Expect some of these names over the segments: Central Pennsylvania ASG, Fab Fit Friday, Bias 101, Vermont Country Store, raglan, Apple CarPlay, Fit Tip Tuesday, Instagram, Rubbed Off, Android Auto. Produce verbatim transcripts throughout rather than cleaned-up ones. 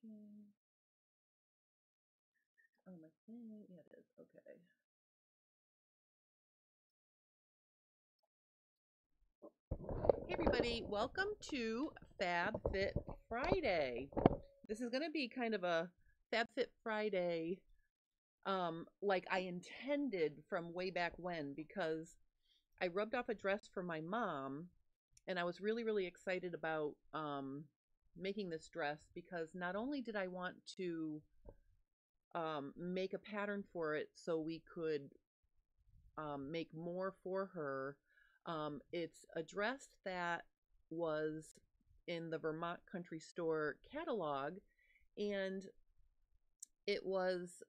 tracking. It's on my thing. Yeah, it is. Okay. Hey everybody, welcome to Fab Fit Friday. This is going to be kind of a Fab Fit Friday um, like I intended from way back when, because I rubbed off a dress for my mom and I was really, really excited about um, making this dress, because not only did I want to um, make a pattern for it so we could um, make more for her, um, it's a dress that was in the Vermont Country Store catalog, and it was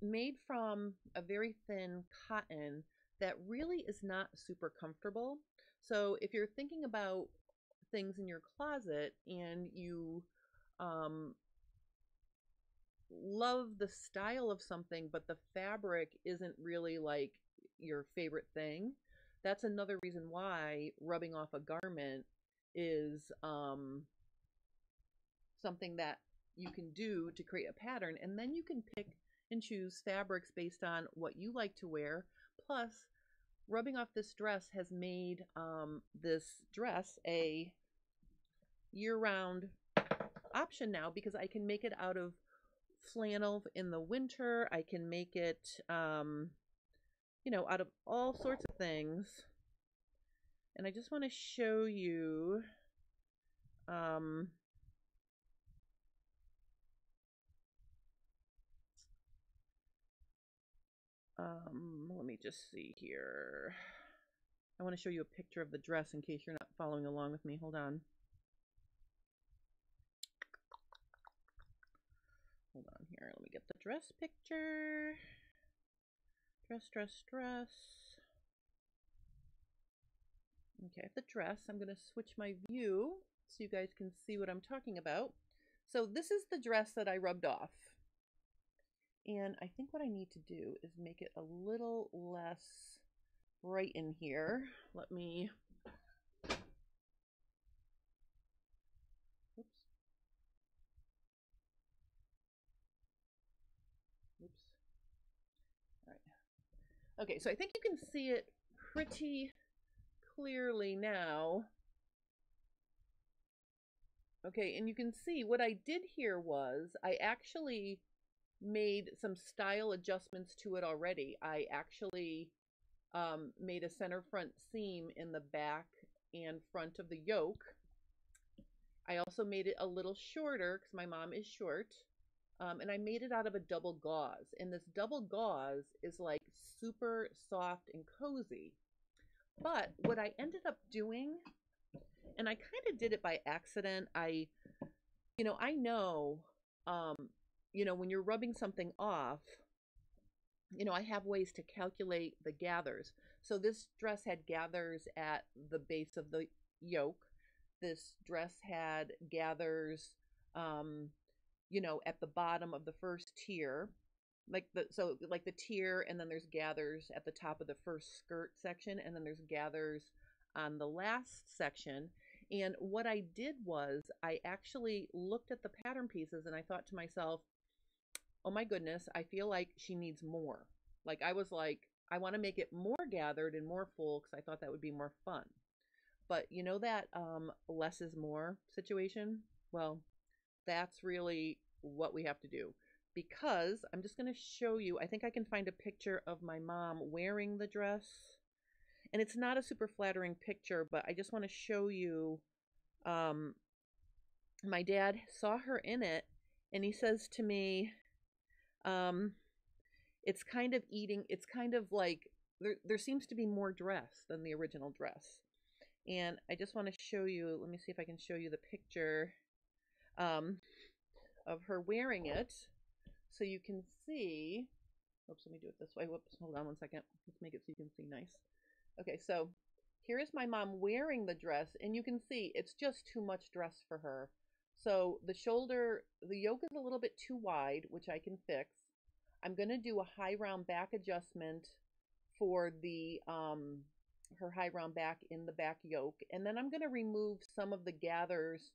made from a very thin cotton that really is not super comfortable. So if you're thinking about things in your closet and you um, love the style of something, but the fabric isn't really like your favorite thing, that's another reason why rubbing off a garment is um, something that you can do to create a pattern. And then you can pick and choose fabrics based on what you like to wear. Plus, rubbing off this dress has made um, this dress a year-round option now, because I can make it out of flannel in the winter. I can make it, um, you know, out of all sorts of things. And I just want to show you um, um, let me just see here. I want to show you a picture of the dress in case you're not following along with me. Hold on. Hold on here. Let me get the dress picture. Dress, dress, dress. Okay, I have the dress. I'm going to switch my view so you guys can see what I'm talking about. So this is the dress that I rubbed off. And I think what I need to do is make it a little less bright in here. Let me, oops. Oops. All right. Okay, so I think you can see it pretty clearly now. Okay, and you can see what I did here was I actually made some style adjustments to it already. I actually um, made a center front seam in the back and front of the yoke. I also made it a little shorter because my mom is short, um, and I made it out of a double gauze, and this double gauze is like super soft and cozy. But what I ended up doing, and I kind of did it by accident, I, you know, I know, um, you know, when you're rubbing something off, you know, I have ways to calculate the gathers. So this dress had gathers at the base of the yoke. This dress had gathers, um, you know, at the bottom of the first tier. Like the, so like the tier, and then there's gathers at the top of the first skirt section, and then there's gathers on the last section. And what I did was I actually looked at the pattern pieces and I thought to myself, oh my goodness, I feel like she needs more. Like I was like, I want to make it more gathered and more full because I thought that would be more fun. But you know that um, less is more situation? Well, that's really what we have to do. Because I'm just going to show you, I think I can find a picture of my mom wearing the dress. And it's not a super flattering picture, but I just want to show you, um, my dad saw her in it, and he says to me, um, it's kind of eating, it's kind of like, there, there seems to be more dress than the original dress. And I just want to show you, let me see if I can show you the picture um, of her wearing it. So you can see, oops, let me do it this way. Whoops, hold on one second. Let's make it so you can see nice. Okay, so here is my mom wearing the dress, and you can see it's just too much dress for her. So the shoulder, the yoke is a little bit too wide, which I can fix. I'm going to do a high round back adjustment for the um, her high round back in the back yoke. And then I'm going to remove some of the gathers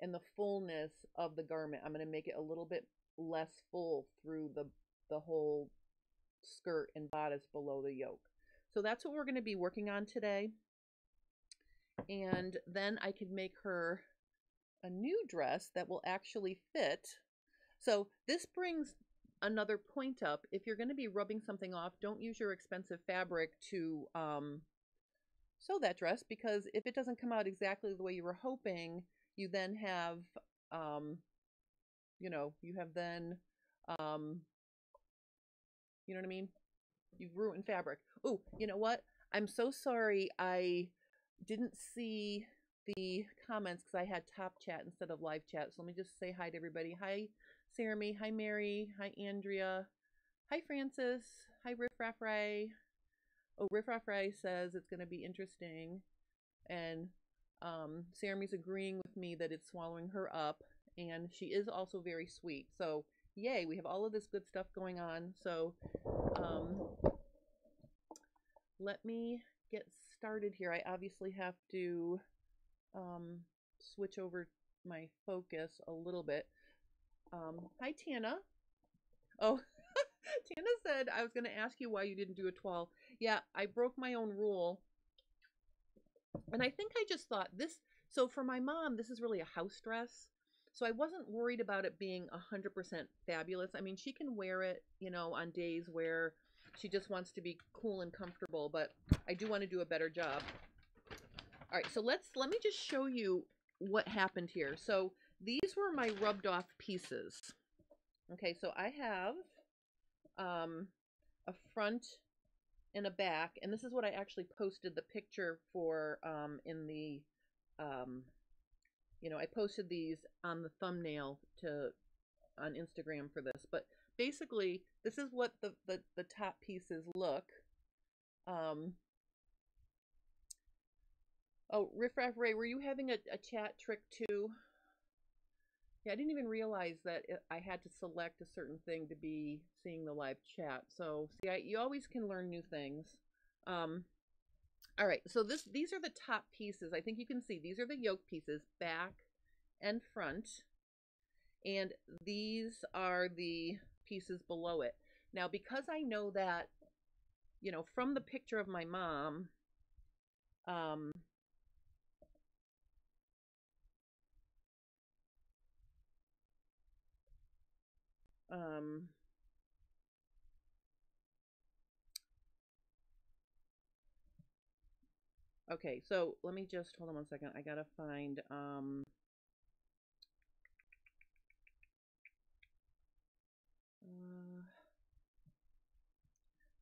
and the fullness of the garment. I'm going to make it a little bit less full through the, the whole skirt and bodice below the yoke. So that's what we're going to be working on today. And then I could make her a new dress that will actually fit. So this brings another point up. If you're going to be rubbing something off, don't use your expensive fabric to um, sew that dress, because if it doesn't come out exactly the way you were hoping, you then have, um, you know, you have then, um, you know what I mean? You've ruined fabric. Oh, you know what? I'm so sorry. I didn't see the comments because I had top chat instead of live chat. So let me just say hi to everybody. Hi, Sarami. Hi, Mary. Hi, Andrea. Hi, Francis. Hi, Riff Raff Ray. Oh, Riff Raff Ray says it's going to be interesting. And um, Sarami's agreeing with me that it's swallowing her up. And she is also very sweet. So yay, we have all of this good stuff going on. So um, let me get started here. I obviously have to um, switch over my focus a little bit. Um, hi, Tana. Oh, Tana said, I was going to ask you why you didn't do a twelve. Yeah, I broke my own rule. And I think I just thought this, so for my mom, this is really a house dress. So I wasn't worried about it being one hundred percent fabulous. I mean, she can wear it, you know, on days where she just wants to be cool and comfortable, but I do want to do a better job. All right, so let's, let me just show you what happened here. So these were my rubbed off pieces. Okay, so I have um, a front and a back, and this is what I actually posted the picture for um, in the, um, you know, I posted these on the thumbnail to on Instagram for this, but basically, this is what the, the, the top pieces look. Um, oh, Riff Raff Ray, were you having a, a chat trick too? Yeah, I didn't even realize that it, I had to select a certain thing to be seeing the live chat. So, see, I, you always can learn new things. Um, all right, so this these are the top pieces. I think you can see these are the yoke pieces, back and front. And these are the pieces below it. Now, because I know that, you know, from the picture of my mom, um, um, okay, so let me just, hold on one second. I gotta find, um, Uh,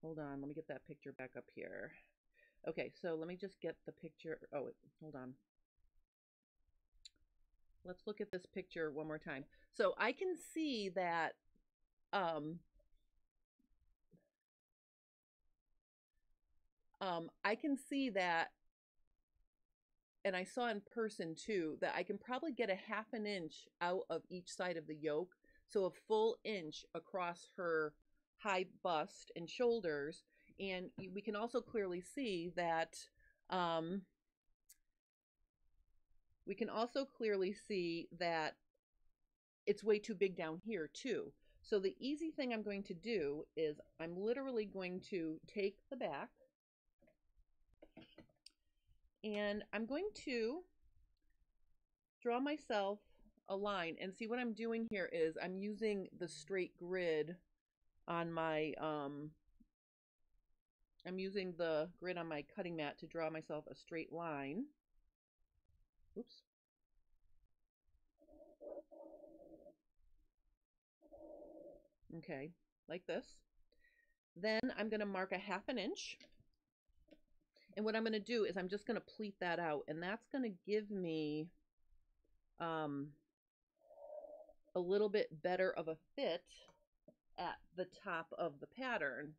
hold on, let me get that picture back up here. Okay, so let me just get the picture. Oh, wait, hold on. Let's look at this picture one more time. So I can see that um, um, I can see that, and I saw in person too, that I can probably get a half an inch out of each side of the yoke. So a full inch across her high bust and shoulders. And we can also clearly see that, um, we can also clearly see that it's way too big down here too. So the easy thing I'm going to do is I'm literally going to take the back and I'm going to draw myself a line, and see what I'm doing here is I'm using the straight grid on my um I'm using the grid on my cutting mat to draw myself a straight line. Oops. Okay, like this. Then I'm going to mark a half an inch, and what I'm going to do is I'm just going to pleat that out, and that's going to give me um a little bit better of a fit at the top of the pattern.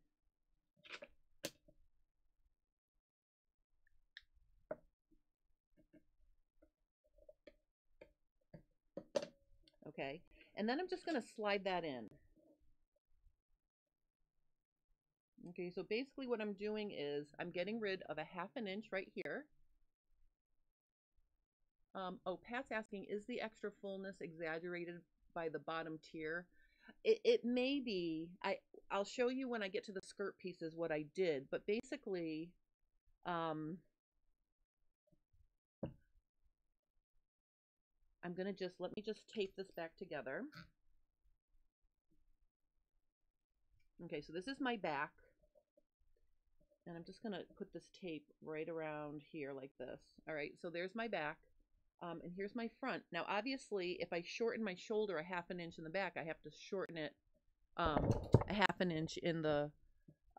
Okay, and then I'm just going to slide that in. Okay, so basically what I'm doing is I'm getting rid of a half an inch right here. Um, oh, Pat's asking, is the extra fullness exaggerated by the bottom tier? It, it may be. I, I'll show you when I get to the skirt pieces what I did, but basically, um, I'm going to just, let me just tape this back together. Okay, so this is my back, and I'm just going to put this tape right around here like this. All right, so there's my back, um, and here's my front. Now, obviously, if I shorten my shoulder a half an inch in the back, I have to shorten it um, a half an inch in the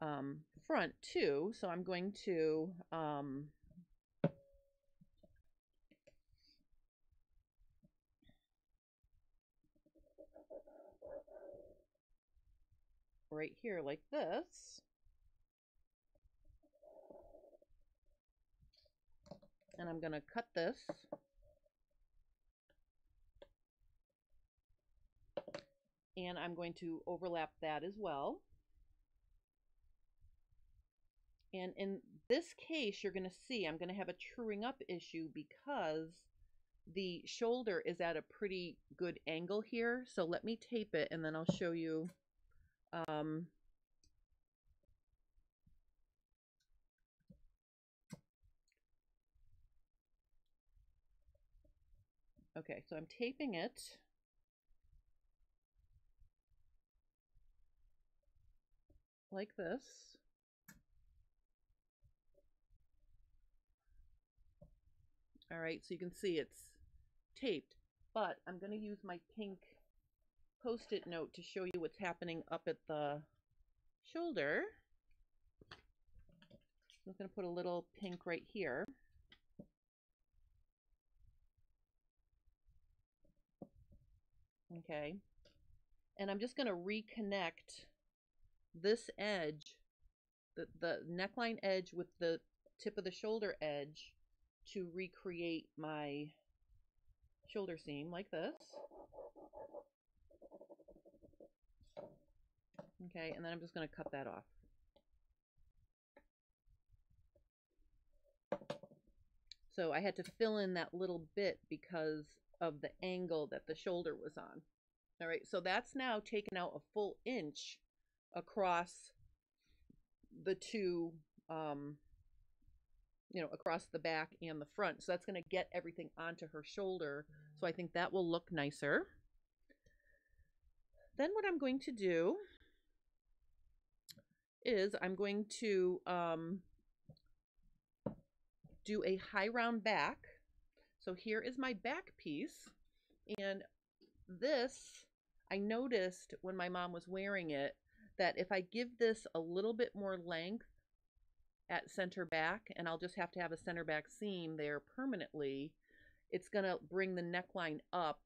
um, front too. So I'm going to... Um, right here like this, and I'm going to cut this, and I'm going to overlap that as well. And in this case, you're going to see I'm going to have a truing up issue because the shoulder is at a pretty good angle here. So let me tape it, and then I'll show you. Um, okay, so I'm taping it. Like this. All right, so you can see it's taped, but I'm going to use my pink Post-it note to show you what's happening up at the shoulder. I'm going to put a little pink right here. Okay. And I'm just going to reconnect this edge, the, the neckline edge with the tip of the shoulder edge to recreate my shoulder seam like this. Okay, and then I'm just going to cut that off. So I had to fill in that little bit because of the angle that the shoulder was on. All right, so that's now taken out a full inch across the two, um, you know, across the back and the front. So that's going to get everything onto her shoulder. So I think that will look nicer. Then what I'm going to do is I'm going to um, do a high round back. So here is my back piece, and this, I noticed when my mom was wearing it that if I give this a little bit more length at center back, and I'll just have to have a center back seam there permanently, it's going to bring the neckline up,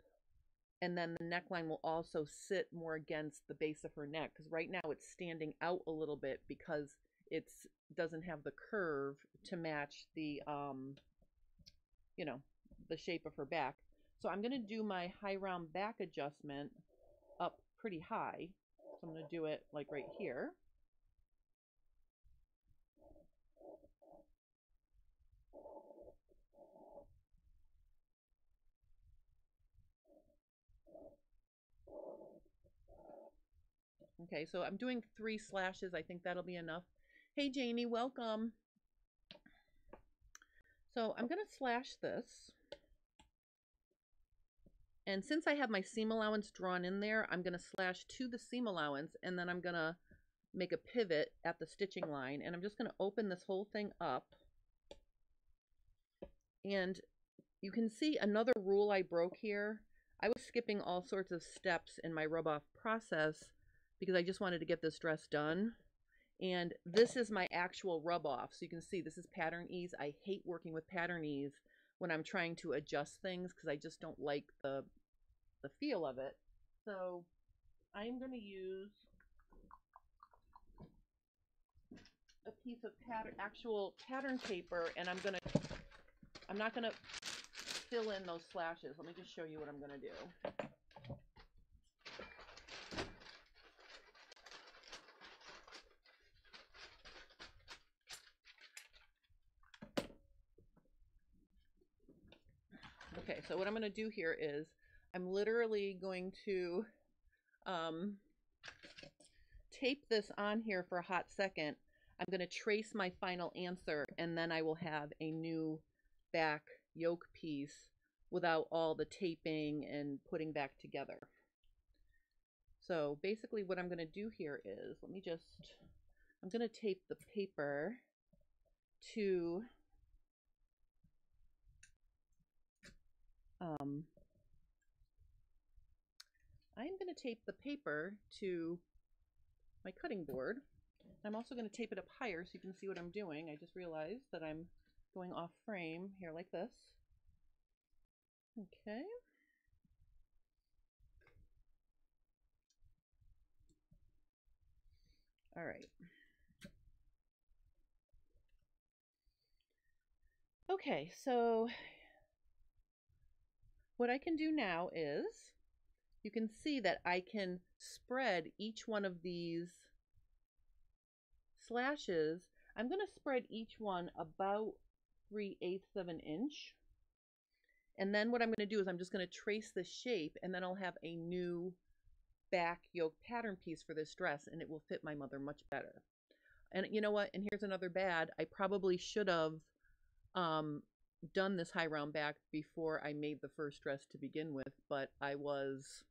and then the neckline will also sit more against the base of her neck, because right now it's standing out a little bit because it doesn't have the curve to match the, um, you know, the shape of her back. So I'm going to do my high round back adjustment up pretty high. So I'm going to do it like right here. Okay, so I'm doing three slashes. I think that'll be enough. Hey, Janie, welcome. So I'm going to slash this. And since I have my seam allowance drawn in there, I'm going to slash to the seam allowance, and then I'm going to make a pivot at the stitching line. And I'm just going to open this whole thing up. And you can see another rule I broke here. I was skipping all sorts of steps in my rub-off process, because I just wanted to get this dress done. And this is my actual rub off. So you can see this is pattern ease. I hate working with pattern ease when I'm trying to adjust things because I just don't like the, the feel of it. So I'm going to use a piece of pattern, actual pattern paper, and I'm going to, I'm not going to fill in those slashes. Let me just show you what I'm going to do. Okay, so what I'm going to do here is I'm literally going to um, tape this on here for a hot second. I'm going to trace my final answer, and then I will have a new back yoke piece without all the taping and putting back together. So basically what I'm going to do here is, let me just, I'm going to tape the paper to um, I'm going to tape the paper to my cutting board. I'm also going to tape it up higher so you can see what I'm doing. I just realized that I'm going off frame here like this. Okay. All right. Okay, so what I can do now is you can see that I can spread each one of these slashes. I'm going to spread each one about three eighths of an inch. And then what I'm going to do is I'm just going to trace the shape, and then I'll have a new back yoke pattern piece for this dress, and it will fit my mother much better. And you know what? And here's another bad. I probably should have um, done this high round back before I made the first dress to begin with, but I was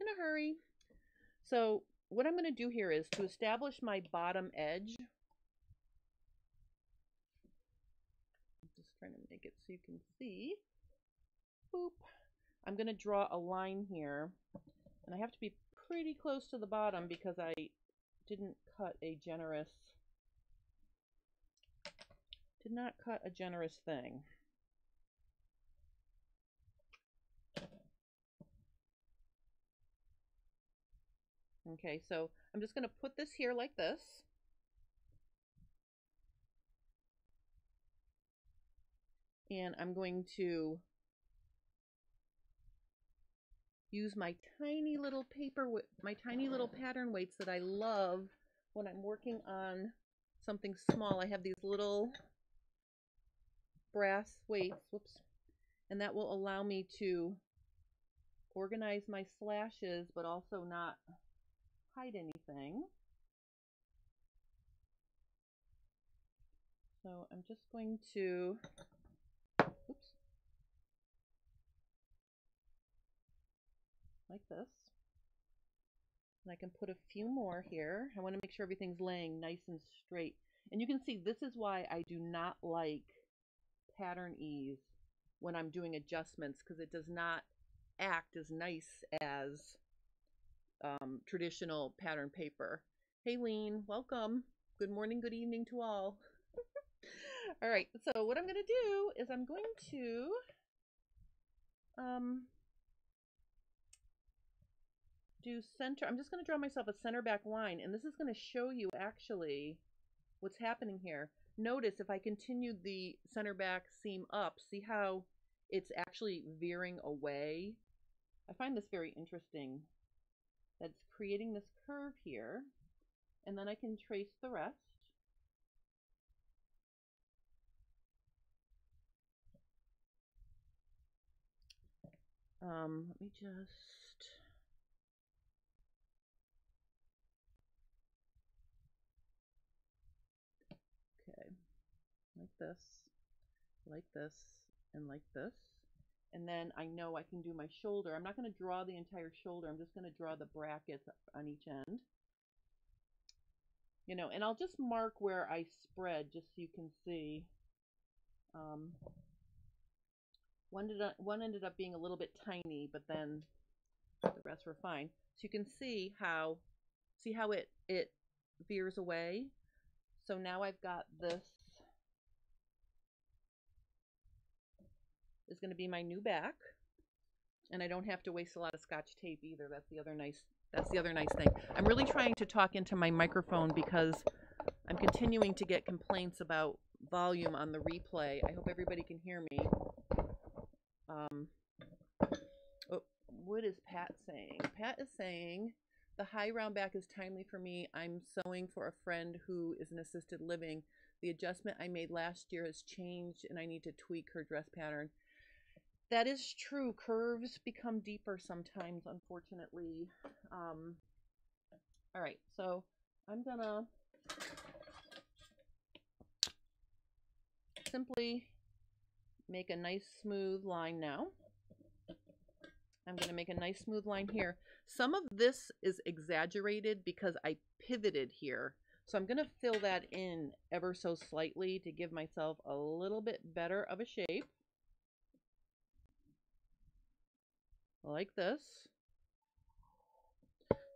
in a hurry. So what I'm going to do here is to establish my bottom edge. I'm just trying to make it so you can see. Boop. I'm going to draw a line here, and I have to be pretty close to the bottom because I didn't cut a generous, did not cut a generous thing. Okay, so I'm just going to put this here like this. And I'm going to use my tiny little paper, my tiny little pattern weights that I love when I'm working on something small. I have these little brass weights, whoops, and that will allow me to organize my slashes, but also not hide anything. So I'm just going to, oops, like this, and I can put a few more here. I want to make sure everything's laying nice and straight. And you can see this is why I do not like pattern ease when I'm doing adjustments, because it does not act as nice as Um, traditional pattern paper. Hey, Lean, welcome. Good morning, good evening to all. All right, so what I'm going to do is I'm going to um, do center. I'm just going to draw myself a center back line, and this is going to show you actually what's happening here. Notice if I continued the center back seam up, see how it's actually veering away? I find this very interesting. That's creating this curve here, and then I can trace the rest. Um, let me just, okay, like this, like this, and like this. And then I know I can do my shoulder. I'm not going to draw the entire shoulder. I'm just going to draw the brackets on each end. You know, and I'll just mark where I spread just so you can see. Um, one, did, one ended up being a little bit tiny, but then the rest were fine. So you can see how, see how it, it veers away. So now I've got this. Is going to be my new back, and I don't have to waste a lot of scotch tape either. That's the other nice, that's the other nice thing. I'm really trying to talk into my microphone because I'm continuing to get complaints about volume on the replay. I hope everybody can hear me. Um, oh, what is Pat saying? Pat is saying, the high round back is timely for me. I'm sewing for a friend who is in assisted living. The adjustment I made last year has changed, and I need to tweak her dress pattern. that is true. Curves become deeper sometimes, unfortunately. Um, all right, so I'm gonna simply make a nice smooth line now. I'm gonna make a nice smooth line here. Some of this is exaggerated because I pivoted here. So I'm gonna fill that in ever so slightly to give myself a little bit better of a shape. Like this.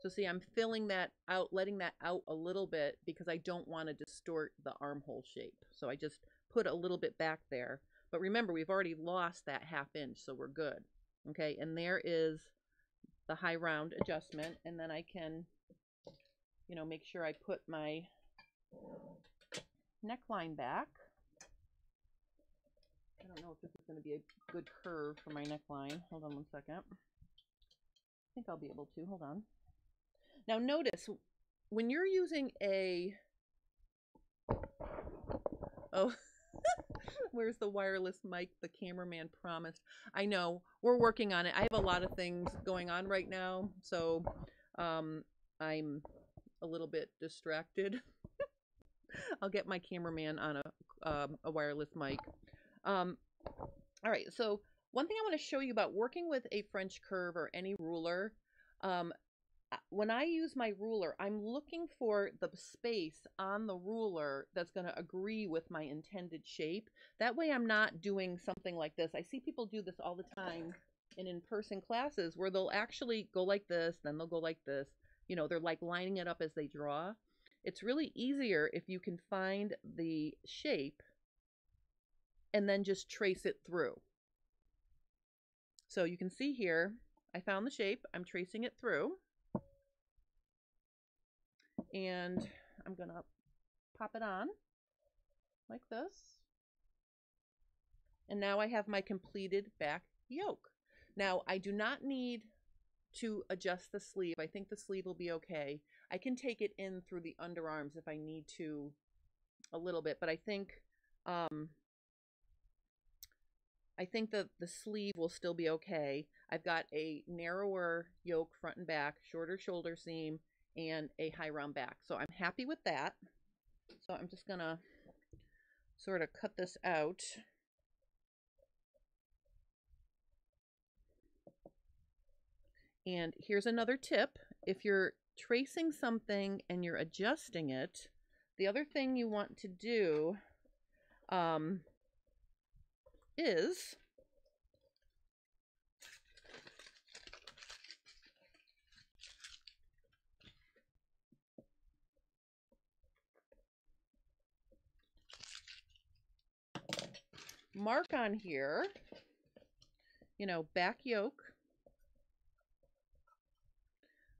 So see, I'm filling that out, letting that out a little bit because I don't wanna distort the armhole shape. So I just put a little bit back there. But remember, we've already lost that half inch, so we're good. Okay, and there is the high round adjustment, and then I can, you know, make sure I put my neckline back. I don't know if this is going to be a good curve for my neckline. Hold on one second. I think I'll be able to. Hold on. Now notice, when you're using a... Oh... Where's the wireless mic the cameraman promised? I know, we're working on it. I have a lot of things going on right now, so um, I'm a little bit distracted. I'll get my cameraman on a, um, a wireless mic. Um, all right, so one thing I want to show you about working with a French curve or any ruler, um, when I use my ruler, I'm looking for the space on the ruler that's going to agree with my intended shape. That way I'm not doing something like this. I see people do this all the time in in-person classes where they'll actually go like this, then they'll go like this. You know, they're like lining it up as they draw. It's really easier if you can find the shape and then just trace it through. So you can see here, I found the shape. I'm tracing it through. And I'm going to pop it on like this. And now I have my completed back yoke. Now, I do not need to adjust the sleeve. I think the sleeve will be okay. I can take it in through the underarms if I need to a little bit. But I think um, I think that the sleeve will still be okay. I've got a narrower yoke front and back, shorter shoulder seam, and a high round back. So I'm happy with that. So I'm just gonna sort of cut this out. And here's another tip. If you're tracing something and you're adjusting it, the other thing you want to do um, is mark on here, you know, back yoke.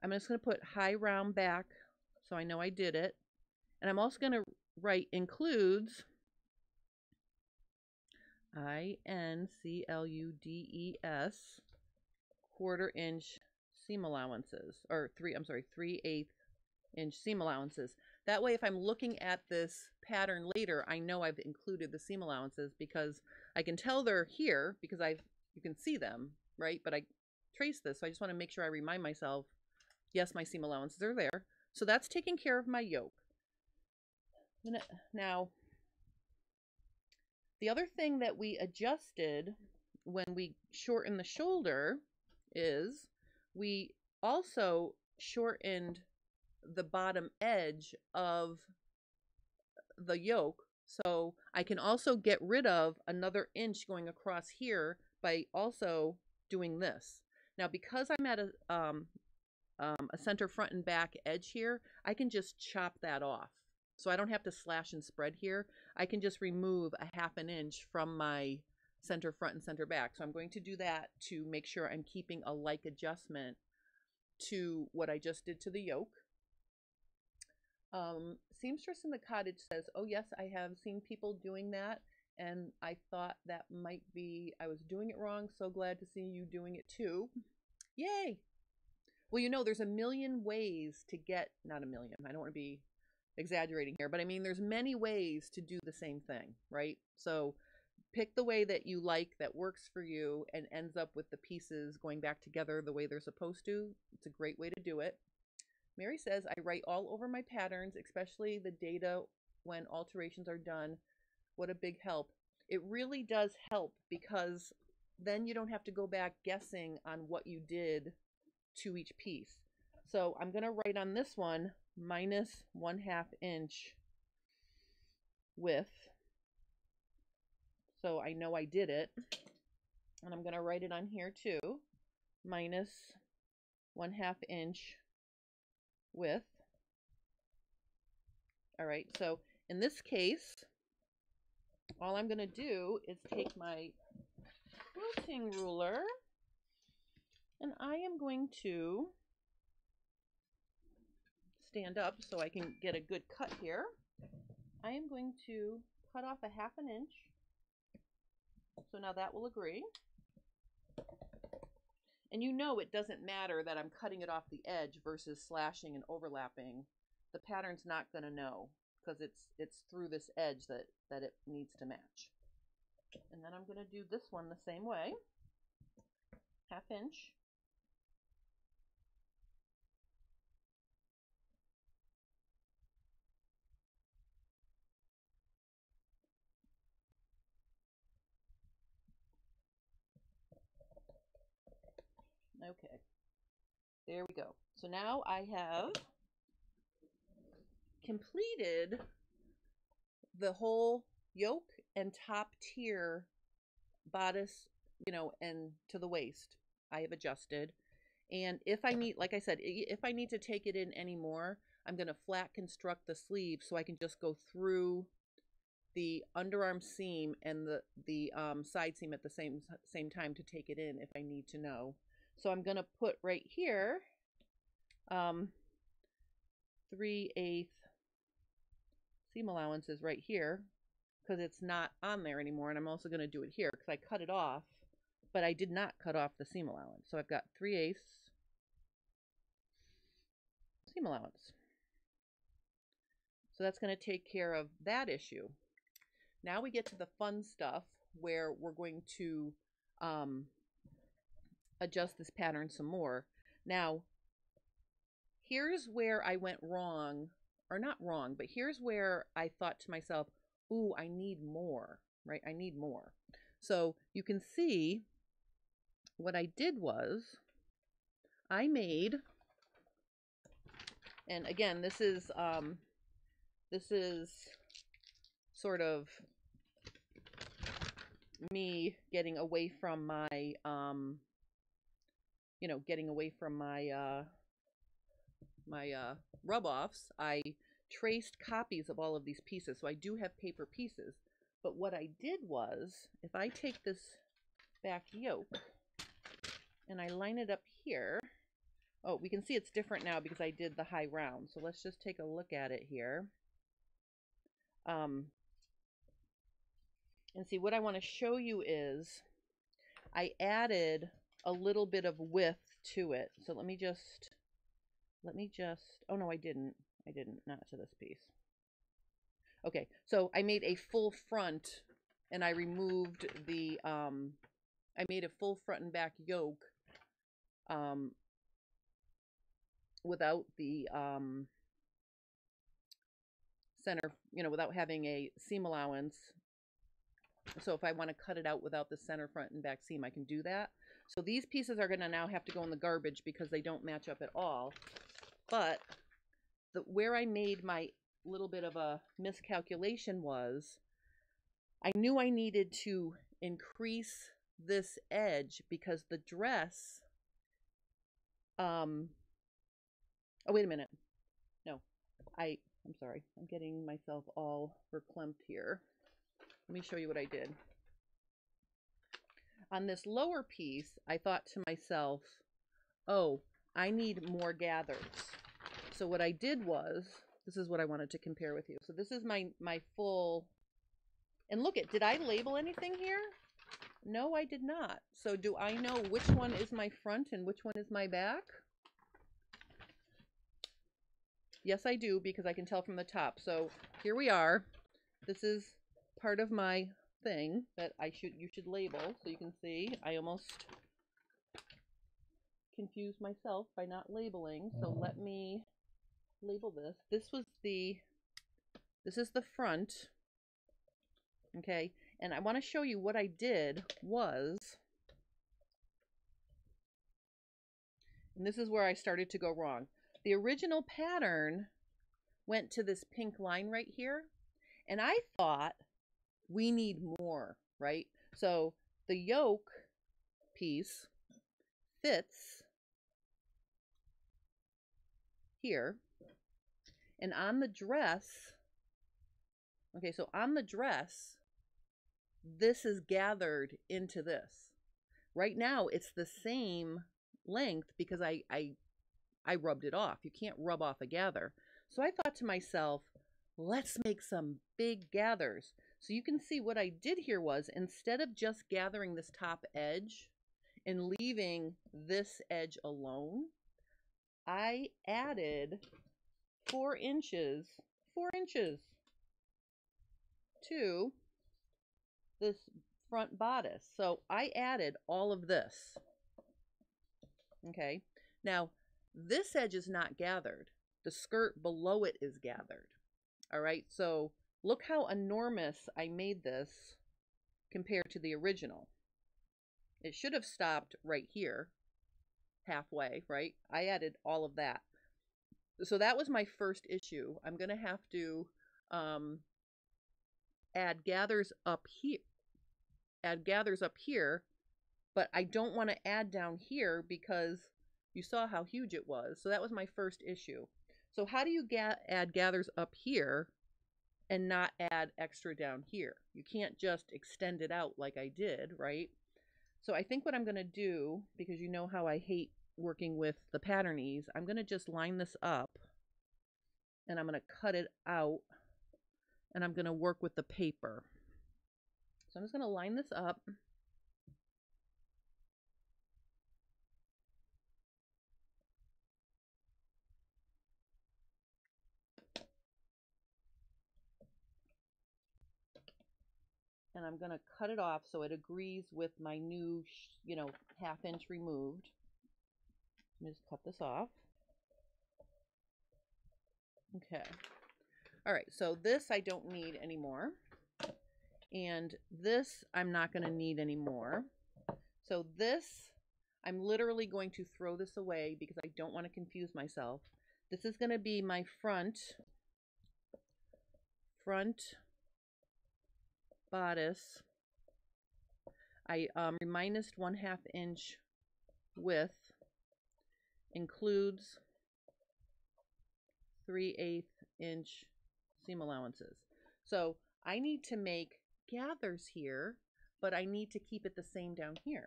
I'm just going to put high round back so I know I did it. And I'm also going to write includes I N C L U D E S quarter inch seam allowances, or three, I'm sorry, three-eighths inch seam allowances. That way, if I'm looking at this pattern later, I know I've included the seam allowances because I can tell they're here because I've, you can see them, right? But I traced this, so I just want to make sure I remind myself, yes, my seam allowances are there. So that's taking care of my yoke. Now, the other thing that we adjusted when we shortened the shoulder is we also shortened the bottom edge of the yoke, so I can also get rid of another inch going across here by also doing this. Now, because I'm at a, um, um, a center front and back edge here, I can just chop that off. So I don't have to slash and spread here. I can just remove a half an inch from my center front and center back. So I'm going to do that to make sure I'm keeping a like adjustment to what I just did to the yoke. Um, seamstress in the Cottage says, oh yes, I have seen people doing that, and I thought that might be, I was doing it wrong. So glad to see you doing it too. Yay. Well, you know, there's a million ways to get, not a million, I don't want to be exaggerating here, but I mean, there's many ways to do the same thing, right? So pick the way that you like that works for you and ends up with the pieces going back together the way they're supposed to. It's a great way to do it. Mary says, I write all over my patterns, especially the data when alterations are done. What a big help. It really does help because then you don't have to go back guessing on what you did to each piece. So I'm going to write on this one minus one half inch width. So I know I did it. And I'm going to write it on here too. Minus one half inch width. All right. So in this case, all I'm going to do is take my quilting ruler and I am going to stand up so I can get a good cut here. I am going to cut off a half an inch. So now that will agree. And you know it doesn't matter that I'm cutting it off the edge versus slashing and overlapping. The pattern's not going to know because it's it's through this edge that, that it needs to match. And then I'm going to do this one the same way. Half inch. Okay, there we go. So now I have completed the whole yoke and top tier bodice, you know, and to the waist. I have adjusted. And if I need, like I said, if I need to take it in anymore, I'm going to flat construct the sleeve so I can just go through the underarm seam and the, the um, side seam at the same, same time to take it in if I need to know. So I'm going to put right here um, three eighths seam allowance is right here because it's not on there anymore. And I'm also going to do it here because I cut it off, but I did not cut off the seam allowance. So I've got three eighths seam allowance. So that's going to take care of that issue. Now we get to the fun stuff where we're going to um, adjust this pattern some more. Now, here's where I went wrong, or not wrong, but here's where I thought to myself, ooh, I need more, right? I need more. So you can see what I did was I made, and again, this is, um, this is sort of me getting away from my, um, you know, getting away from my, uh, my, uh, rub-offs. I traced copies of all of these pieces. So I do have paper pieces, but what I did was if I take this back yoke and I line it up here, oh, we can see it's different now because I did the high round. So let's just take a look at it here. Um, and see what I want to show you is I added a little bit of width to it. So let me just, let me just, oh no, I didn't. I didn't, not to this piece. Okay, so I made a full front and I removed the, um, I made a full front and back yoke um, without the um, center, you know, without having a seam allowance. So if I want to cut it out without the center front and back seam, I can do that. So these pieces are going to now have to go in the garbage because they don't match up at all. But the, where I made my little bit of a miscalculation was I knew I needed to increase this edge because the dress, um, oh, wait a minute. No, I, I'm sorry. I'm getting myself all verklempt here. Let me show you what I did. On this lower piece, I thought to myself, oh, I need more gathers. So what I did was, this is what I wanted to compare with you. So this is my, my full, and look at, did I label anything here? No, I did not. So do I know which one is my front and which one is my back? Yes, I do, because I can tell from the top. So here we are. This is part of my thing that I should you should label, so you can see I almost confused myself by not labeling. So let me label this. This was the this is the front. Okay, and I want to show you what I did was, and this is where I started to go wrong. The original pattern went to this pink line right here, and I thought we need more, right? So the yoke piece fits here, and on the dress, okay, so on the dress, this is gathered into this. Right now, it's the same length because I, I, I rubbed it off. You can't rub off a gather. So I thought to myself, let's make some big gathers. So you can see what I did here was, instead of just gathering this top edge and leaving this edge alone, I added four inches, four inches to this front bodice. So I added all of this. Okay, now this edge is not gathered. The skirt below it is gathered. All right, so look how enormous I made this compared to the original. It should have stopped right here, halfway, right? I added all of that. So that was my first issue. I'm going to have to um, add gathers up here, add gathers up here, but I don't want to add down here because you saw how huge it was. So that was my first issue. So how do you ga add gathers up here and not add extra down here? You can't just extend it out like I did, right? So I think what I'm going to do, because you know how I hate working with the pattern ease, I'm going to just line this up and I'm going to cut it out and I'm going to work with the paper. So I'm just going to line this up. And I'm going to cut it off so it agrees with my new, you know, half inch removed. Let me just cut this off. Okay. All right. So this I don't need anymore. And this I'm not going to need anymore. So this, I'm literally going to throw this away because I don't want to confuse myself. This is going to be my front, front. bodice. I um, minus one half inch width, includes three eighth inch seam allowances. So I need to make gathers here, but I need to keep it the same down here.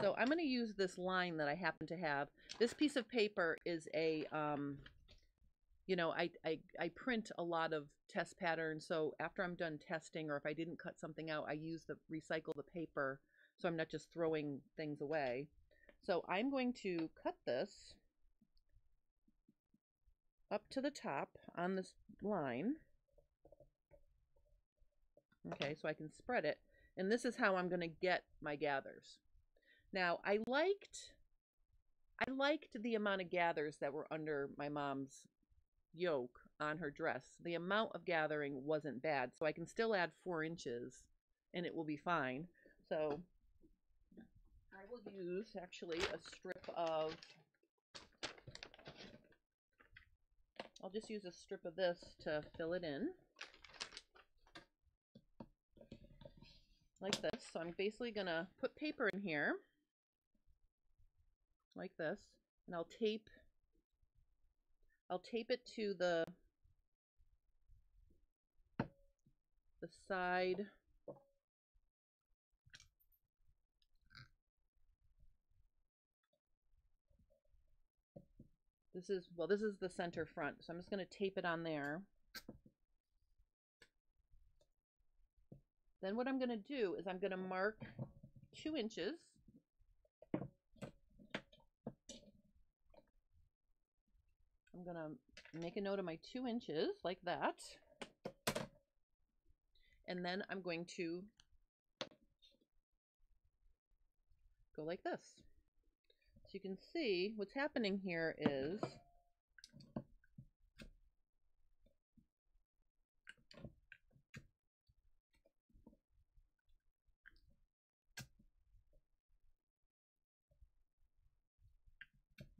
So I'm going to use this line that I happen to have. This piece of paper is a, um, you know, I, I, I print a lot of test patterns, so after I'm done testing, or if I didn't cut something out, I use the recycle the paper, so I'm not just throwing things away. So I'm going to cut this up to the top on this line. Okay, so I can spread it, and this is how I'm going to get my gathers. Now, I liked, I liked the amount of gathers that were under my mom's yoke on her dress. The amount of gathering wasn't bad, so I can still add four inches and it will be fine. So I will use actually a strip of, I'll just use a strip of this to fill it in like this. So I'm basically gonna put paper in here like this, and I'll tape I'll tape it to the the side this is well this is the center front, so I'm just going to tape it on there. Then what I'm going to do is I'm going to mark two inches I'm going to make a note of my two inches like that. And then I'm going to go like this. So you can see what's happening here is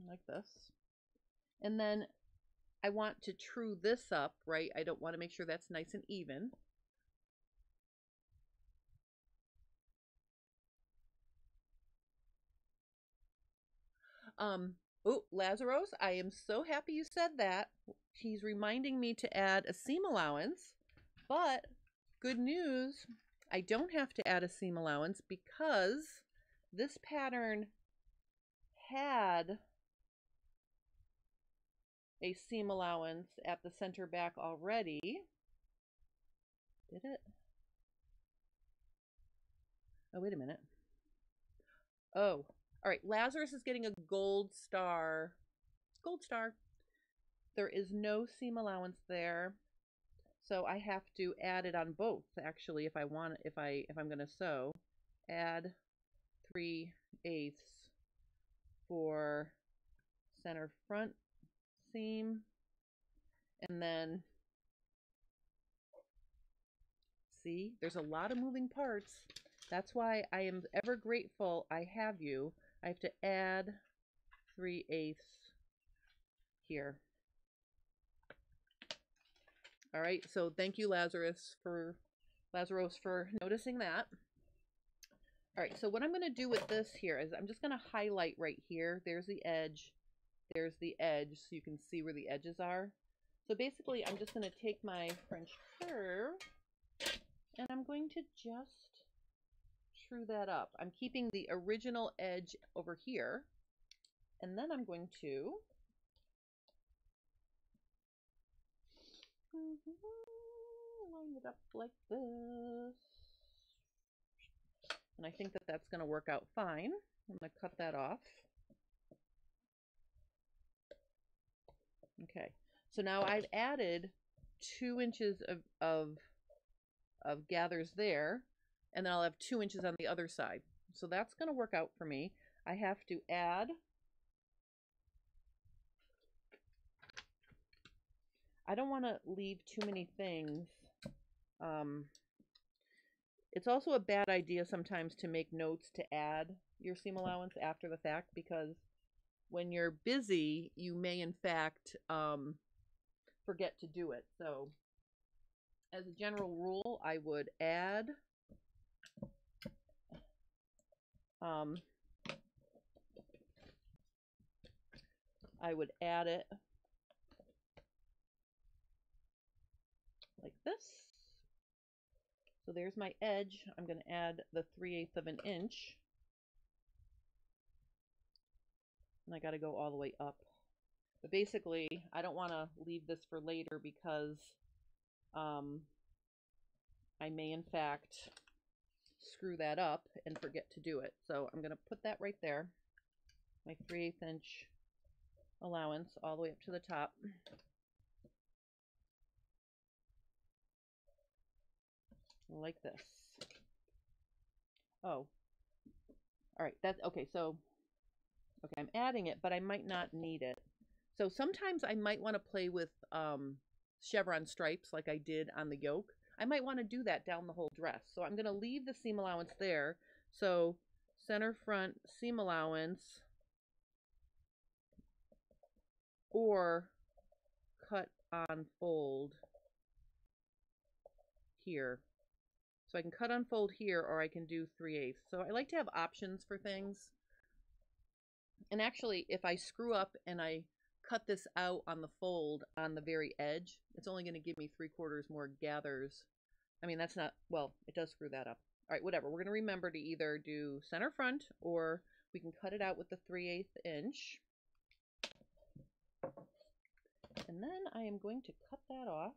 like this. And then I want to true this up, right? I don't want to make sure that's nice and even. Um, oh, Lazarus, I am so happy you said that. He's reminding me to add a seam allowance, but good news, I don't have to add a seam allowance because this pattern had a seam allowance at the center back already. Did it? Oh, wait a minute. Oh, all right. Lazarus is getting a gold star. Gold star. There is no seam allowance there, so I have to add it on both. Actually, if I want, if I if I'm going to sew, add three eighths for center front seam, and then see, there's a lot of moving parts. That's why I am ever grateful I have you. I have to add three eighths here. All right, so thank you, Lazarus, for Lazarus for noticing that. All right, so what I'm going to do with this here is I'm just going to highlight right here. There's the edge. There's the edge, so you can see where the edges are. So basically, I'm just going to take my French curve, and I'm going to just true that up. I'm keeping the original edge over here, and then I'm going to... line it up like this. And I think that that's going to work out fine. I'm going to cut that off. Okay, so now I've added two inches of, of, of gathers there, and then I'll have two inches on the other side. So that's going to work out for me. I have to add, I don't want to leave too many things. Um, it's also a bad idea sometimes to make notes to add your seam allowance after the fact, because when you're busy, you may, in fact, um, forget to do it. So as a general rule, I would add um, I would add it like this. So there's my edge. I'm going to add the three eighths of an inch. And I got to go all the way up. But basically, I don't want to leave this for later because um, I may, in fact, screw that up and forget to do it. So I'm going to put that right there, my three eighths inch allowance all the way up to the top. Like this. Oh. All right. That's okay. So... okay, I'm adding it, but I might not need it. So sometimes I might want to play with um, chevron stripes like I did on the yoke. I might want to do that down the whole dress. So I'm going to leave the seam allowance there. So center front seam allowance, or cut on fold here. So I can cut on fold here, or I can do three eighths. So I like to have options for things. And actually, if I screw up and I cut this out on the fold on the very edge, it's only going to give me three quarters more gathers. I mean, that's not, well, it does screw that up. All right, whatever. We're going to remember to either do center front, or we can cut it out with the three eighths inch. And then I am going to cut that off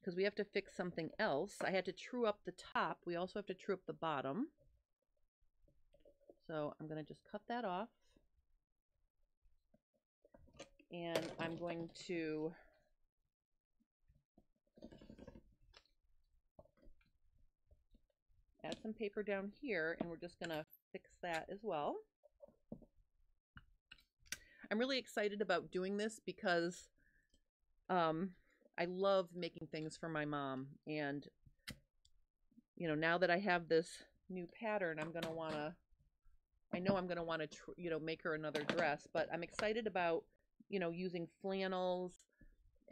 because we have to fix something else. I had to true up the top. We also have to true up the bottom. So I'm going to just cut that off, and I'm going to add some paper down here, and we're just going to fix that as well. I'm really excited about doing this because um, I love making things for my mom. And, you know, now that I have this new pattern, I'm going to want to, I know I'm going to want to, you know, make her another dress, but I'm excited about, you know, using flannels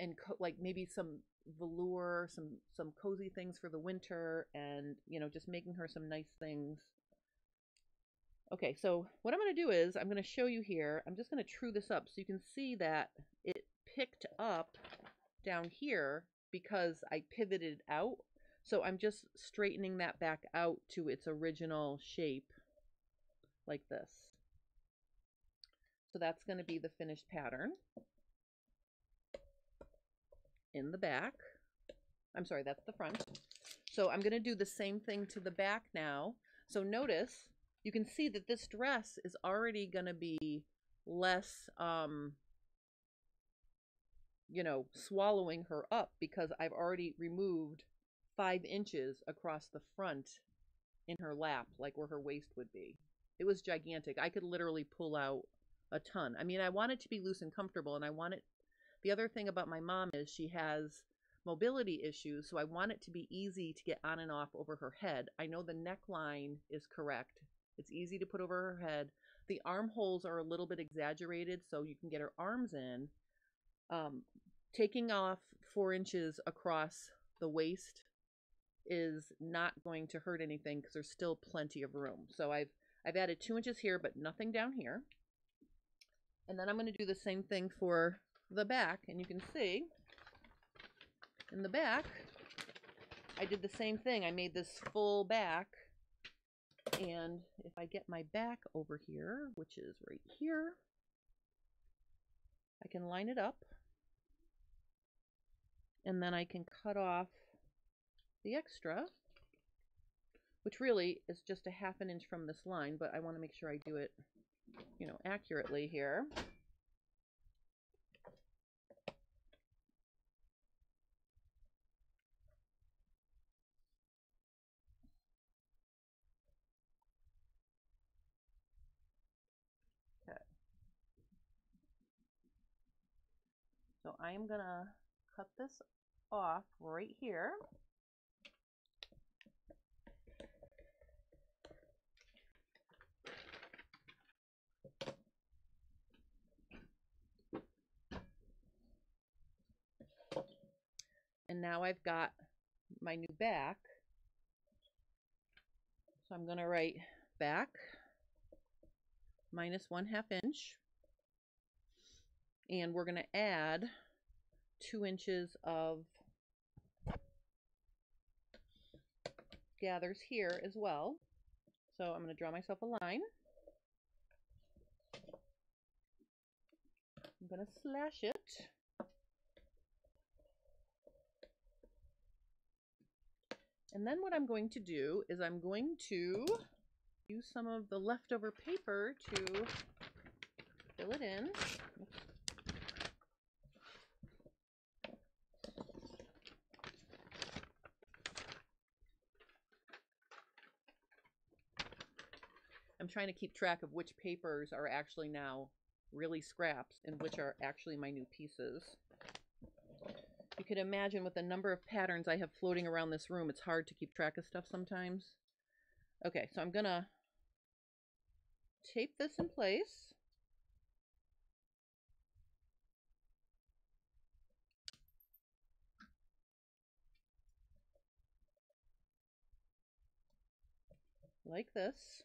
and co like maybe some velour, some, some cozy things for the winter, and, you know, just making her some nice things. Okay, so what I'm going to do is I'm going to show you here. I'm just going to true this up so you can see that it picked up down here because I pivoted out. So I'm just straightening that back out to its original shape like this. So that's going to be the finished pattern in the back. I'm sorry, that's the front. So I'm going to do the same thing to the back now. So notice, you can see that this dress is already going to be less, um, you know, swallowing her up because I've already removed five inches across the front in her lap, like where her waist would be. It was gigantic. I could literally pull out a ton. I mean, I want it to be loose and comfortable, and I want it. The other thing about my mom is she has mobility issues, so I want it to be easy to get on and off over her head. I know the neckline is correct. It's easy to put over her head. The armholes are a little bit exaggerated, so you can get her arms in. Um, taking off four inches across the waist is not going to hurt anything because there's still plenty of room. So I've, I've added two inches here, but nothing down here. And then I'm going to do the same thing for the back. And you can see in the back, I did the same thing. I made this full back. And if I get my back over here, which is right here, I can line it up, and then I can cut off the extra, which really is just a half an inch from this line, but I want to make sure I do it, you know, accurately here. So I'm going to cut this off right here. And now I've got my new back. So I'm going to write back minus one half inch. And we're going to add two inches of gathers here as well. So I'm going to draw myself a line. I'm going to slash it. And then what I'm going to do is I'm going to use some of the leftover paper to fill it in. I'm trying to keep track of which papers are actually now really scraps and which are actually my new pieces. You could imagine with the number of patterns I have floating around this room, it's hard to keep track of stuff sometimes. Okay, so I'm gonna tape this in place. Like this.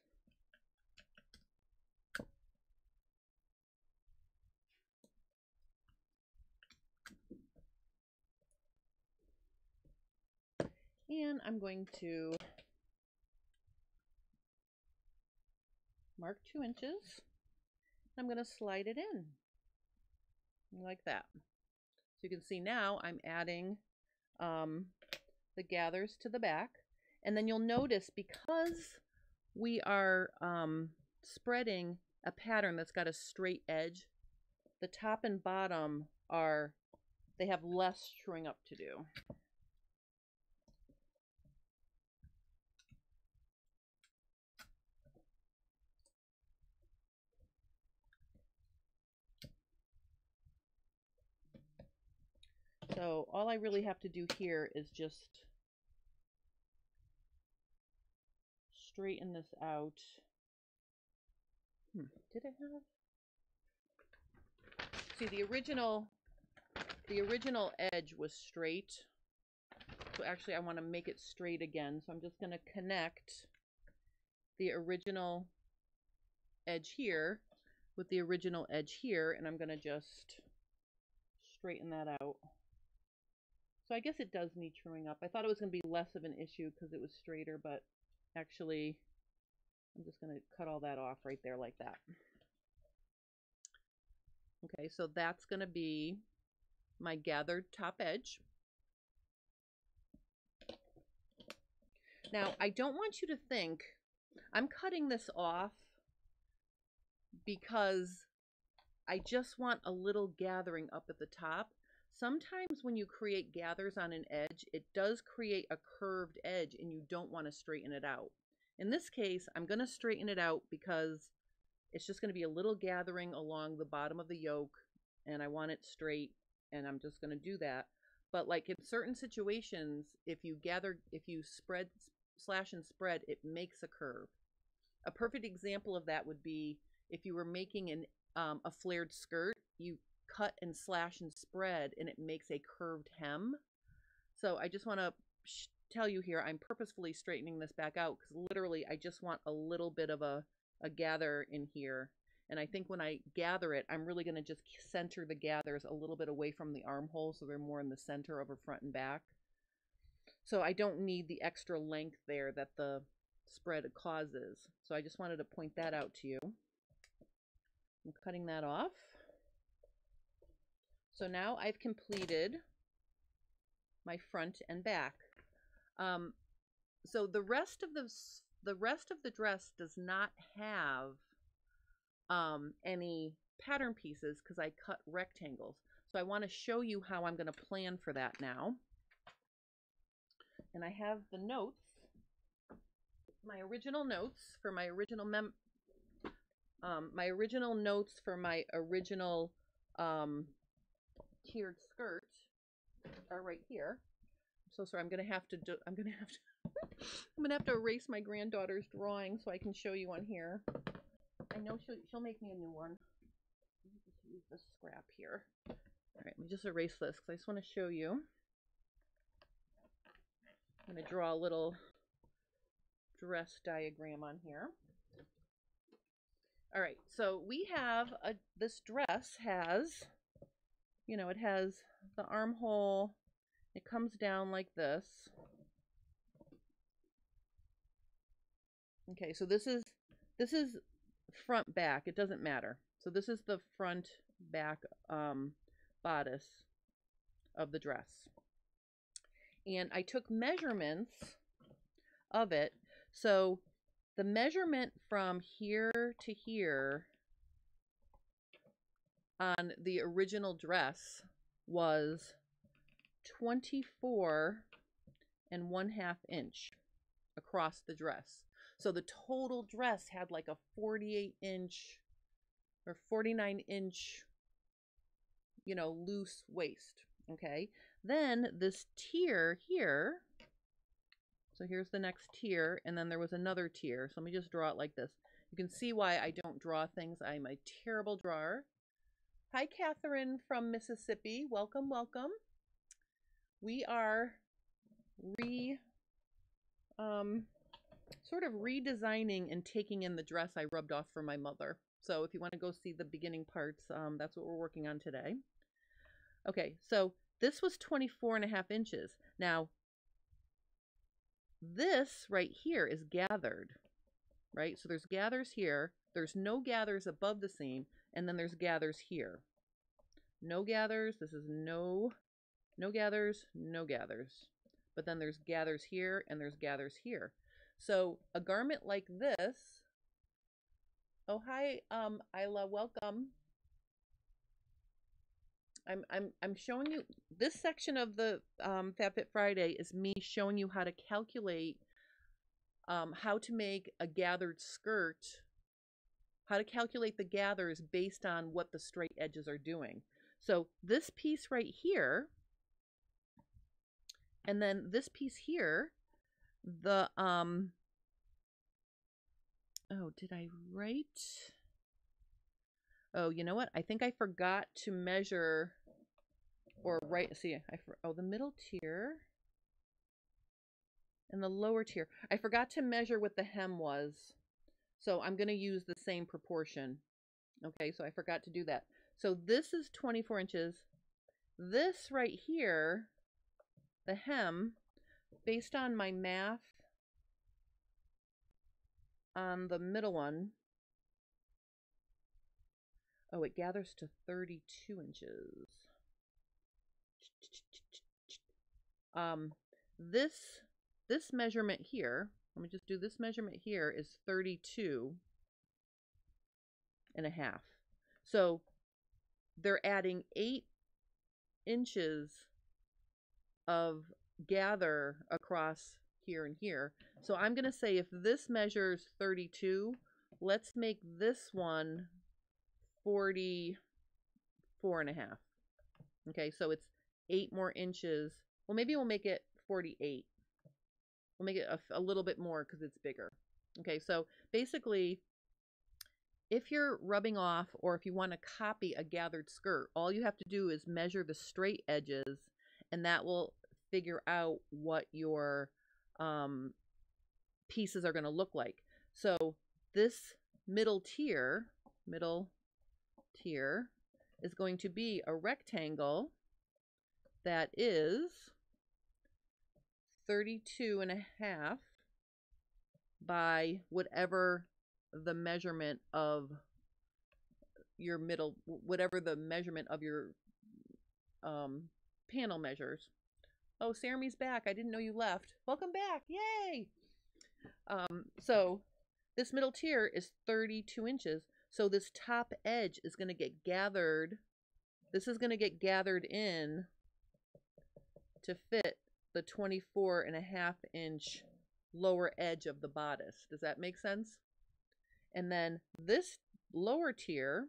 And I'm going to mark two inches. I'm going to slide it in like that. So you can see now I'm adding um, the gathers to the back. And then you'll notice because we are um, spreading a pattern that's got a straight edge, the top and bottom are, they have less shoring up to do. all I really have to do here is just straighten this out. Hmm. Did it have? See, the original, the original edge was straight. So actually I want to make it straight again. So I'm just going to connect the original edge here with the original edge here, and I'm going to just straighten that out. So I guess it does need truing up. I thought it was going to be less of an issue because it was straighter, but actually I'm just going to cut all that off right there like that. Okay, so that's going to be my gathered top edge. Now, I don't want you to think I'm cutting this off because I just want a little gathering up at the top. Sometimes when you create gathers on an edge, it does create a curved edge and you don't want to straighten it out. In this case, I'm going to straighten it out because it's just going to be a little gathering along the bottom of the yoke and I want it straight, and I'm just going to do that. But like in certain situations, if you gather, if you spread, slash and spread, it makes a curve. A perfect example of that would be if you were making an um, a flared skirt, you cut and slash and spread and it makes a curved hem. So I just want to tell you here, I'm purposefully straightening this back out because literally I just want a little bit of a, a gather in here. And I think when I gather it, I'm really going to just center the gathers a little bit away from the armhole so they're more in the center of her front and back. So I don't need the extra length there that the spread causes. So I just wanted to point that out to you. I'm cutting that off. So now I've completed my front and back. Um, so the rest of the, the rest of the dress does not have um, any pattern pieces because I cut rectangles. So I want to show you how I'm going to plan for that now. And I have the notes, my original notes for my original mem, um, my original notes for my original um, tiered skirt are right here. I'm so sorry. I'm gonna have to do. I'm gonna have to. I'm gonna have to erase my granddaughter's drawing so I can show you on here. I know she'll she'll make me a new one. Let me just use this scrap here. All right, let me just erase this because I just want to show you. I'm going to draw a little dress diagram on here. All right, so we have a, this dress has, you know, it has the armhole. It comes down like this. Okay, so this is, this is front back. It doesn't matter. So this is the front back um, bodice of the dress. And I took measurements of it. So the measurement from here to here on the original dress was twenty-four and one half inch across the dress. So the total dress had like a forty-eight inch or forty-nine inch, you know, loose waist. Okay, then this tier here, so here's the next tier, and then there was another tier. So let me just draw it like this. You can see why I don't draw things. I'm a terrible drawer. Hi, Catherine from Mississippi. Welcome, welcome. We are re, um, sort of redesigning and taking in the dress I rubbed off for my mother. So if you want to go see the beginning parts, um, that's what we're working on today. Okay, so this was twenty-four and a half inches. Now, this right here is gathered, right? So there's gathers here. There's no gathers above the seam, and then there's gathers here. No gathers. This is no, no gathers, no gathers. But then there's gathers here, and there's gathers here. So a garment like this. Oh, hi, um, Isla, welcome. I'm, I'm, I'm showing you this section of the um, Fab Fit Friday is me showing you how to calculate um, how to make a gathered skirt, how to calculate the gathers based on what the straight edges are doing. So this piece right here And then this piece here, the, um, oh, did I write? Oh, you know what? I think I forgot to measure or write. See, I, oh, the middle tier and the lower tier. I forgot to measure what the hem was. So I'm going to use the same proportion. Okay, so I forgot to do that. So this is twenty-four inches. This right here, the hem, based on my math on the middle one, oh, it gathers to thirty-two inches. Um, this, this measurement here, let me just do this measurement here, is thirty-two and a half. So they're adding eight inches of gather across here and here. So I'm going to say if this measures thirty-two, let's make this one forty-four and a half. Okay, so it's eight more inches. Well, maybe we'll make it forty-eight. We'll make it a, a little bit more because it's bigger. Okay, so basically, if you're rubbing off or if you want to copy a gathered skirt, all you have to do is measure the straight edges, and that will figure out what your um, pieces are going to look like. So this middle tier, middle tier is going to be a rectangle that is thirty-two and a half by whatever the measurement of your middle, whatever the measurement of your um, panel measures. Oh, Saramy's back. I didn't know you left. Welcome back. Yay. Um, so this middle tier is thirty-two inches. So this top edge is going to get gathered. This is going to get gathered in to fit the twenty-four and a half inch lower edge of the bodice. Does that make sense? And then this lower tier,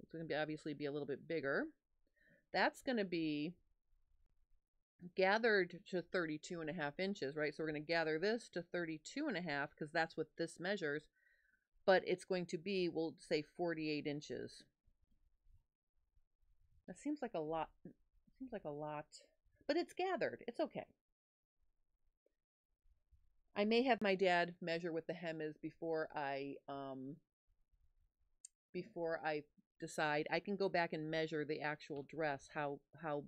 it's going to be obviously be a little bit bigger. That's going to be gathered to thirty-two and a half inches, right? So we're going to gather this to thirty-two and a half because that's what this measures. But it's going to be, we'll say forty-eight inches. That seems like a lot. Seems like a lot, but it's gathered. It's okay. I may have my dad measure what the hem is before I um, before I decide. I can go back and measure the actual dress, how how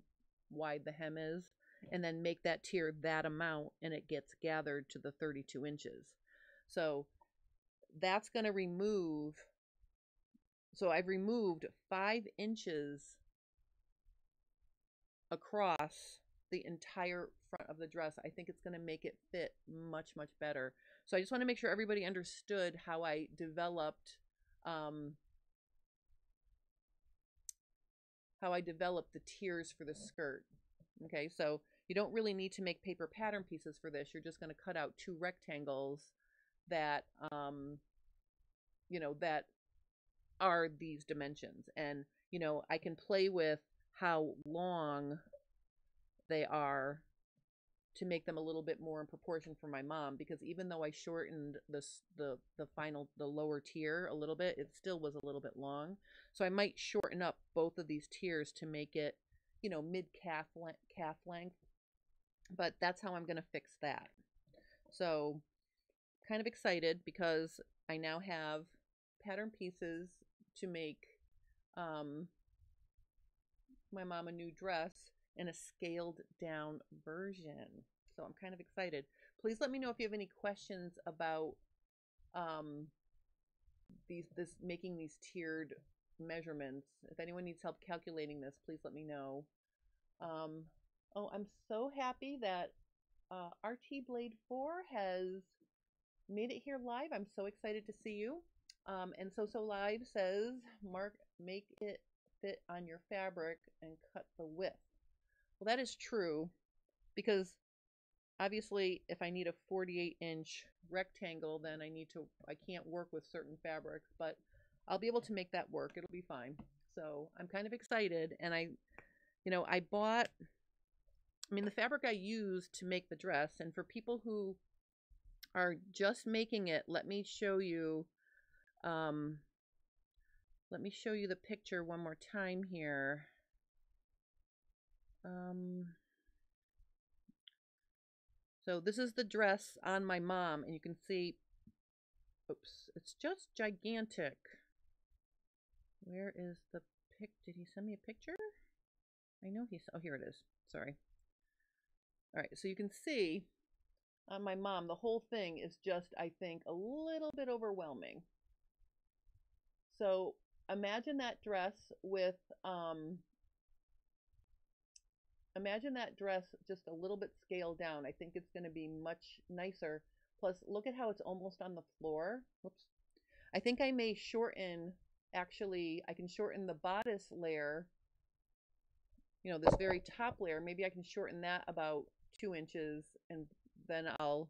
wide the hem is, and then make that tier that amount, and it gets gathered to the thirty-two inches. So that's going to remove. So I've removed five inches across the entire front of the dress. I think it's going to make it fit much, much better. So I just want to make sure everybody understood how I developed, um, how I developed the tiers for the skirt. Okay, so you don't really need to make paper pattern pieces for this. You're just going to cut out two rectangles that, um, you know, that are these dimensions. And, you know, I can play with how long they are to make them a little bit more in proportion for my mom, because even though I shortened this, the the final, the lower tier a little bit, it still was a little bit long. So I might shorten up both of these tiers to make it, you know, mid calf length, calf length. But that's how I'm going to fix that. So kind of excited because I now have pattern pieces to make um, my mom a new dress and a scaled down version. So I'm kind of excited. Please let me know if you have any questions about um, these, this making these tiered measurements. If anyone needs help calculating this, please let me know. Um, oh, I'm so happy that uh, R T Blade four has made it here live. I'm so excited to see you. Um, and So So Live says, Mark, make it fit on your fabric and cut the width. Well, that is true, because obviously if I need a forty-eight inch rectangle, then I need to, I can't work with certain fabrics, but I'll be able to make that work. It'll be fine. So I'm kind of excited. And I, you know, I bought I mean, the fabric I used to make the dress, and for people who are just making it, let me show you, um, let me show you the picture one more time here. Um, so this is the dress on my mom, and you can see, oops, it's just gigantic. Where is the pic? Did he send me a picture? I know he's, oh, here it is. Sorry. All right. So you can see on my mom, the whole thing is just, I think, a little bit overwhelming. So imagine that dress with, um, imagine that dress just a little bit scaled down. I think it's going to be much nicer. Plus, look at how it's almost on the floor. Whoops. I think I may shorten, actually, I can shorten the bodice layer, you know, this very top layer. Maybe I can shorten that about two inches, and then I'll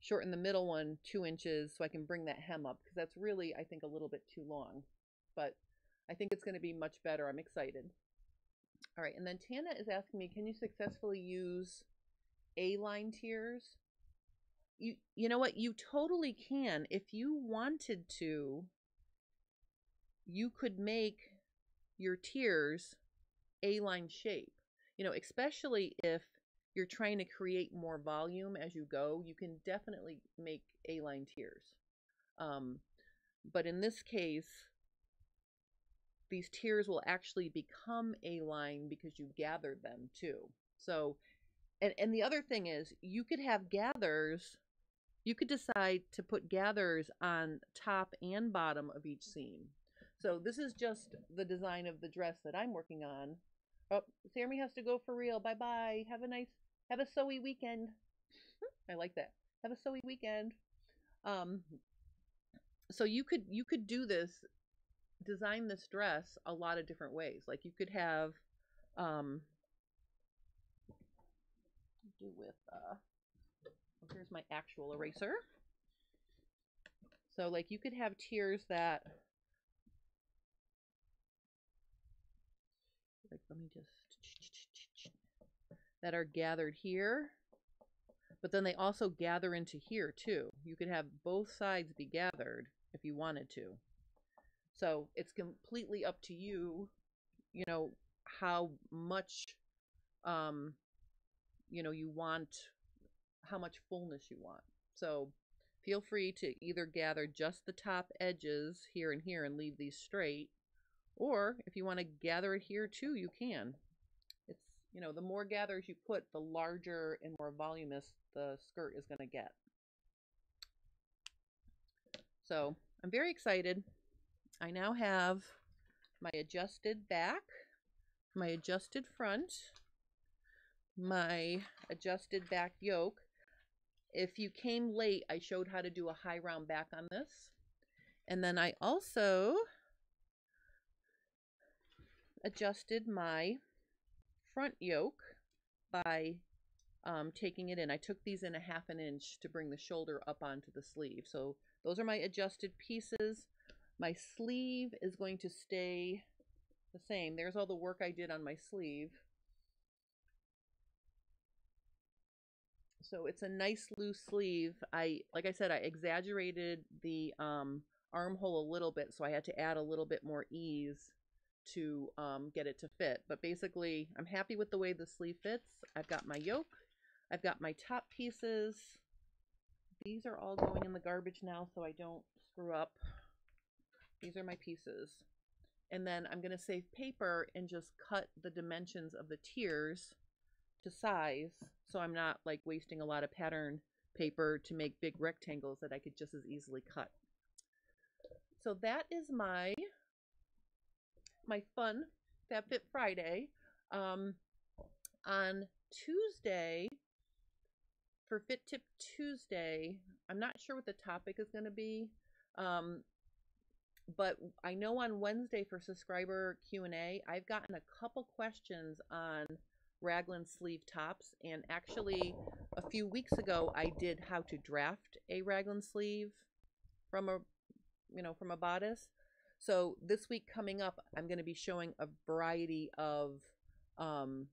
shorten the middle one two inches so I can bring that hem up, because that's really, I think, a little bit too long. But I think it's going to be much better. I'm excited. All right, and then Tana is asking me, can you successfully use A-line tiers? You, you know what? You totally can. If you wanted to, you could make your tiers A-line shape. You know, especially if you're trying to create more volume as you go, you can definitely make A-line tiers. Um, but in this case, these tiers will actually become A-line because you gathered them too. So, and, and the other thing is, you could have gathers, you could decide to put gathers on top and bottom of each seam. So this is just the design of the dress that I'm working on. Oh, Sammy has to go for real. Bye-bye. Have a nice, have a sewy weekend. I like that. Have a sewy weekend. Um, so you could, you could do this, design this dress a lot of different ways. Like you could have, um, do with, uh, here's my actual eraser. So like you could have tiers that, like, let me just, that are gathered here, but then they also gather into here too. You could have both sides be gathered if you wanted to. So it's completely up to you, you know, how much, um, you know, you want, how much fullness you want. So feel free to either gather just the top edges here and here and leave these straight. Or if you want to gather it here too, you can. It's, you know, the more gathers you put, the larger and more voluminous the skirt is going to get. So I'm very excited. I now have my adjusted back, my adjusted front, my adjusted back yoke. If you came late, I showed how to do a high round back on this. And then I also adjusted my front yoke by um, taking it in. I took these in a half an inch to bring the shoulder up onto the sleeve. So those are my adjusted pieces. My sleeve is going to stay the same. There's all the work I did on my sleeve. So it's a nice loose sleeve. I, like I said, I exaggerated the um, armhole a little bit, so I had to add a little bit more ease to um, get it to fit. But basically, I'm happy with the way the sleeve fits. I've got my yoke. I've got my top pieces. These are all going in the garbage now so I don't screw up. These are my pieces. And then I'm going to save paper and just cut the dimensions of the tiers to size so I'm not like wasting a lot of pattern paper to make big rectangles that I could just as easily cut. So that is my my fun Fab Fit Friday. Um, on Tuesday, for Fit Tip Tuesday, I'm not sure what the topic is going to be, um, but I know on Wednesday for subscriber Q and A, I've gotten a couple questions on raglan sleeve tops, and actually a few weeks ago, I did how to draft a raglan sleeve from a, you know, from a bodice. So this week coming up, I'm going to be showing a variety of um,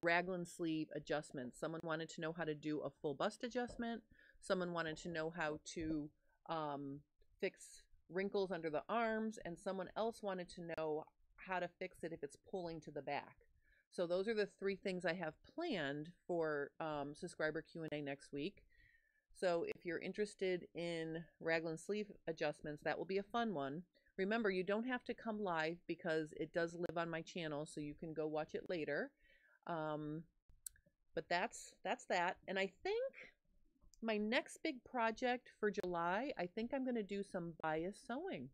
raglan sleeve adjustments. Someone wanted to know how to do a full bust adjustment. Someone wanted to know how to um, fix wrinkles under the arms, and someone else wanted to know how to fix it if it's pulling to the back. So those are the three things I have planned for um, subscriber Q and A next week. So if you're interested in raglan sleeve adjustments, that will be a fun one. Remember, you don't have to come live because it does live on my channel, so you can go watch it later. Um, but that's that's that. And I think my next big project for July, I think I'm going to do some bias sewing.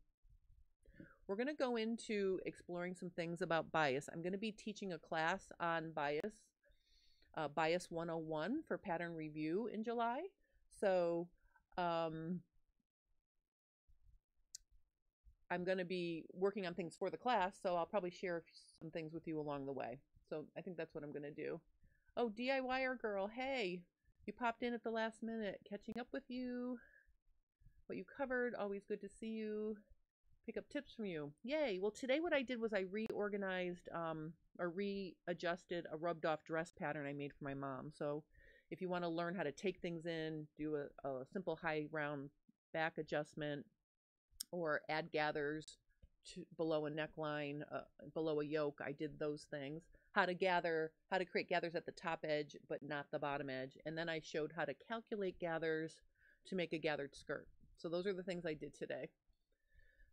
We're going to go into exploring some things about bias. I'm going to be teaching a class on bias, uh, Bias one oh one for pattern review in July. So um, I'm going to be working on things for the class, so I'll probably share some things with you along the way. So I think that's what I'm going to do. Oh, D I Y er girl, hey, you popped in at the last minute. Catching up with you, what you covered, always good to see you. Pick up tips from you. Yay. Well, today what I did was I reorganized um, or readjusted a rubbed off dress pattern I made for my mom. So if you want to learn how to take things in, do a, a simple high round back adjustment, or add gathers to below a neckline, uh, below a yoke, I did those things. How to gather, how to create gathers at the top edge, but not the bottom edge. And then I showed how to calculate gathers to make a gathered skirt. So those are the things I did today.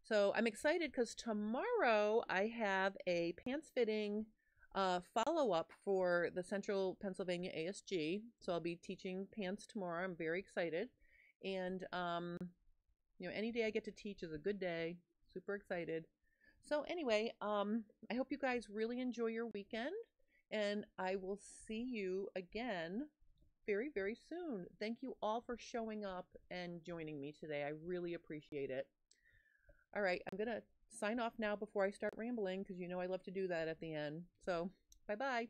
So I'm excited because tomorrow I have a pants fitting uh, follow-up for the Central Pennsylvania A S G. So I'll be teaching pants tomorrow. I'm very excited. And um, you know, any day I get to teach is a good day. Super excited. So anyway, um, I hope you guys really enjoy your weekend, and I will see you again very, very soon. Thank you all for showing up and joining me today. I really appreciate it. All right, I'm going to sign off now before I start rambling, because you know I love to do that at the end. So bye-bye.